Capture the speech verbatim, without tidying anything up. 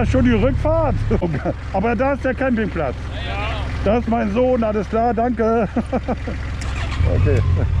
das schon die Rückfahrt. Aber da ist der Campingplatz. Ja, ja. Das ist mein Sohn, alles klar, danke. Okay.